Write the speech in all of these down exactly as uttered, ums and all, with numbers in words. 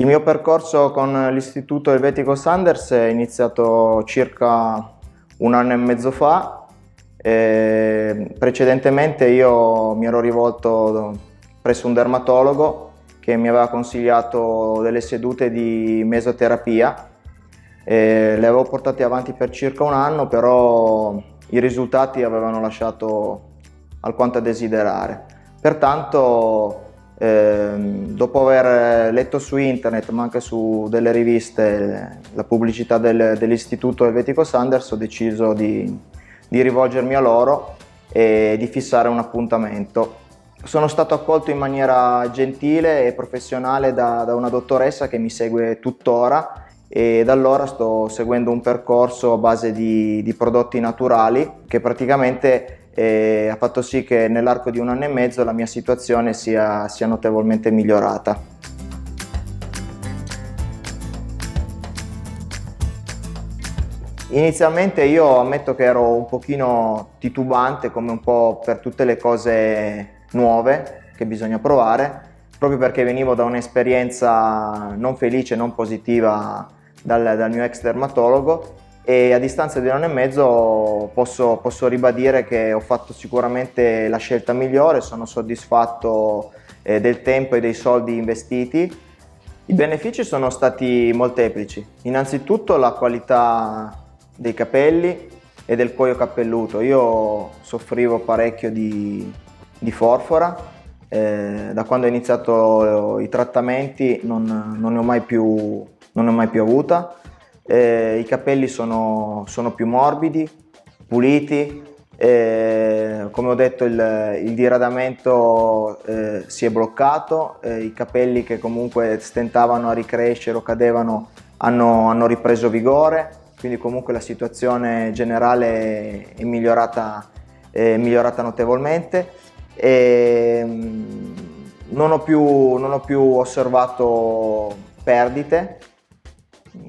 Il mio percorso con l'Istituto Helvetico Sanders è iniziato circa un anno e mezzo fa. E precedentemente io mi ero rivolto presso un dermatologo che mi aveva consigliato delle sedute di mesoterapia. E le avevo portate avanti per circa un anno, però i risultati avevano lasciato alquanto a desiderare. Pertanto, Eh, dopo aver letto su internet, ma anche su delle riviste, la pubblicità del, dell'Istituto Helvetico Sanders, ho deciso di, di rivolgermi a loro e di fissare un appuntamento. Sono stato accolto in maniera gentile e professionale da, da una dottoressa che mi segue tuttora, e da allora sto seguendo un percorso a base di, di prodotti naturali che praticamente e ha fatto sì che nell'arco di un anno e mezzo la mia situazione sia, sia notevolmente migliorata. Inizialmente io ammetto che ero un pochino titubante, come un po' per tutte le cose nuove che bisogna provare, proprio perché venivo da un'esperienza non felice, non positiva dal, dal mio ex dermatologo. E a distanza di un anno e mezzo posso, posso ribadire che ho fatto sicuramente la scelta migliore, sono soddisfatto eh, del tempo e dei soldi investiti. I benefici sono stati molteplici. Innanzitutto la qualità dei capelli e del cuoio capelluto. Io soffrivo parecchio di, di forfora, eh, da quando ho iniziato i trattamenti non, non ne ho mai più, non ne ho mai più avuta. Eh, i capelli sono, sono più morbidi, puliti, eh, come ho detto il, il diradamento eh, si è bloccato, eh, i capelli che comunque stentavano a ricrescere o cadevano hanno, hanno ripreso vigore, quindi comunque la situazione generale è migliorata, è migliorata notevolmente. E, non ho più, non ho più osservato perdite.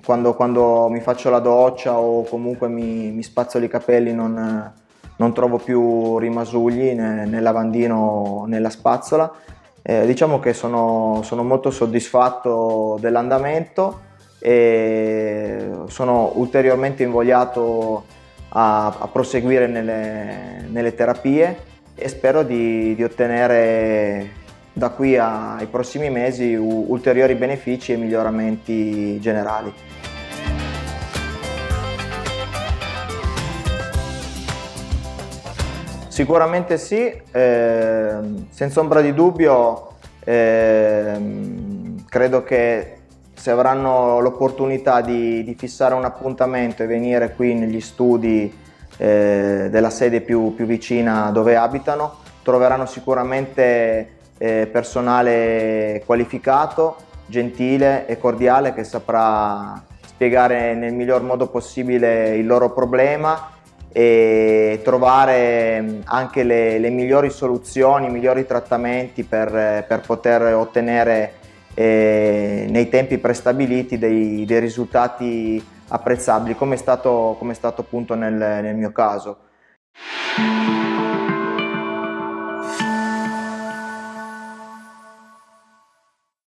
Quando, quando mi faccio la doccia o comunque mi, mi spazzolo i capelli non, non trovo più rimasugli né, nel lavandino o nella spazzola. Eh, diciamo che sono, sono molto soddisfatto dell'andamento e sono ulteriormente invogliato a, a proseguire nelle, nelle terapie e spero di, di ottenere da qui ai prossimi mesi ulteriori benefici e miglioramenti generali. Sicuramente sì, eh, senza ombra di dubbio, eh, credo che se avranno l'opportunità di, di fissare un appuntamento e venire qui negli studi eh, della sede più, più vicina dove abitano, troveranno sicuramente personale qualificato, gentile e cordiale che saprà spiegare nel miglior modo possibile il loro problema e trovare anche le, le migliori soluzioni, i migliori trattamenti per, per poter ottenere eh, nei tempi prestabiliti dei, dei risultati apprezzabili, come è stato, come è stato appunto nel, nel mio caso.